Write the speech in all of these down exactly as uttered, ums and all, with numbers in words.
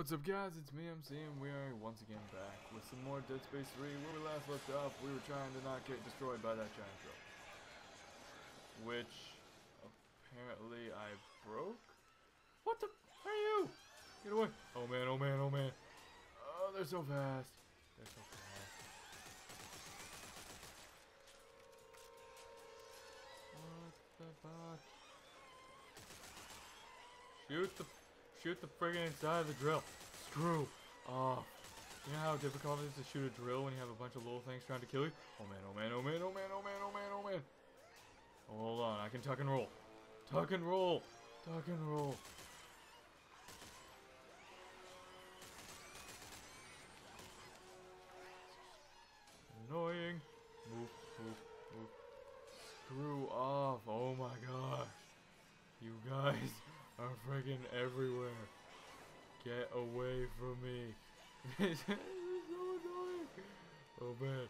What's up, guys? It's me, M C, and we are once again back with some more Dead Space three. Where we last left off, we were trying to not get destroyed by that giant drill, which apparently I broke. What the? Where are you? Get away! Oh man! Oh man! Oh man! Oh, they're so fast! They're so fast! What the fuck? Shoot the! Shoot the friggin' inside of the drill. Screw off. You know how difficult it is to shoot a drill when you have a bunch of little things trying to kill you? Oh man, oh man, oh man, oh man, oh man, oh man, oh man. Oh, hold on, I can tuck and roll. Tuck and roll. Tuck and roll. Annoying. Move, move, move. Screw off. Oh my gosh. You guys are friggin' everywhere. Get away from me. This is so annoying. Oh man.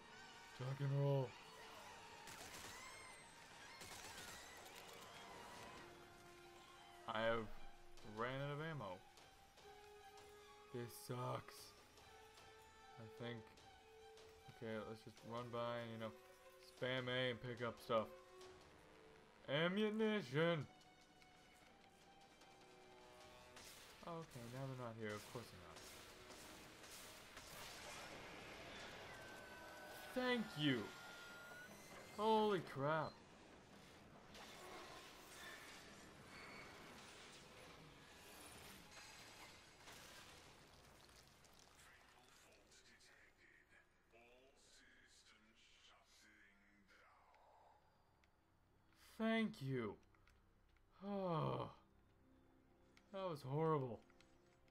Tuck and roll. I have ran out of ammo. This sucks. I think. Okay, let's just run by and, you know, spam A and pick up stuff. Ammunition! Okay, now they're not here. Of course they're not. Thank you! Holy crap. Thank you! Oh. That was horrible.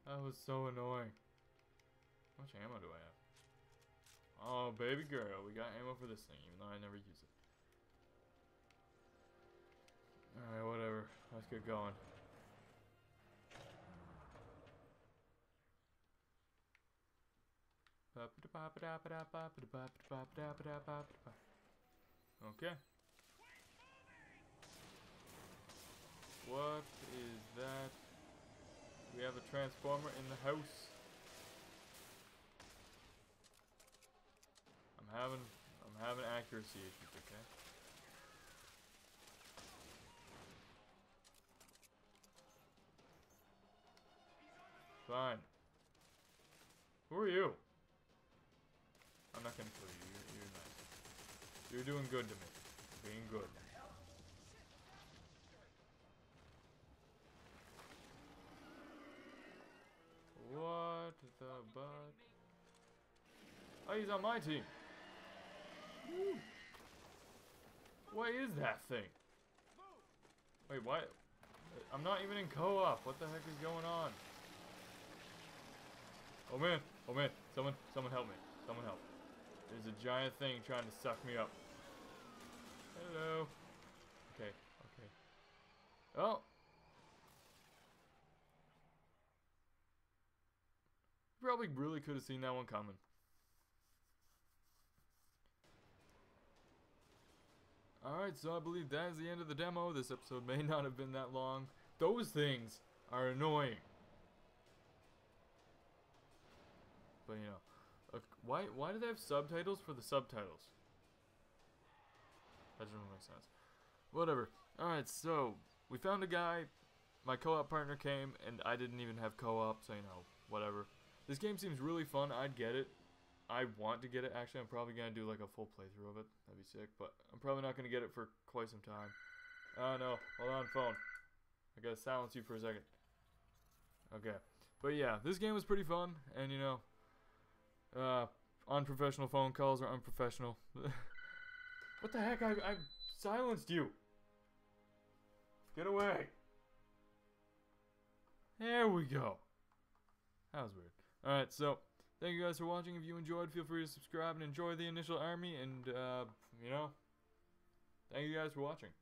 That was so annoying. How much ammo do I have? Oh, baby girl, we got ammo for this thing, even though I never use it. Alright, whatever. Let's get going. Okay. What is that? We have a transformer in the house. I'm having I'm having accuracy issues, okay? Fine. Who are you? I'm not gonna kill you, you're, you're nice. You're doing good to me. Being good. What the butt? Oh, he's on my team. Woo. What is that thing? Wait, what? I'm not even in co-op. What the heck is going on? Oh man, oh man, someone, someone help me. Someone help. There's a giant thing trying to suck me up. Hello. Okay, okay. Oh. Probably really could have seen that one coming. Alright, so I believe that is the end of the demo. This episode may not have been that long. Those things are annoying. But you know, uh, why why do they have subtitles for the subtitles? That doesn't really make sense. Whatever. Alright, so we found a guy. My co-op partner came, and I didn't even have co-op, so you know, whatever. This game seems really fun. I'd get it. I want to get it. Actually, I'm probably going to do like a full playthrough of it. That'd be sick. But I'm probably not going to get it for quite some time. Oh, no. Hold on, phone. I got to silence you for a second. Okay. But yeah, this game was pretty fun. And, you know, uh, unprofessional phone calls are unprofessional. What the heck? I, I silenced you. Get away. There we go. That was weird. Alright, so, thank you guys for watching. If you enjoyed, feel free to subscribe and enjoy the initial army. And, uh, you know, thank you guys for watching.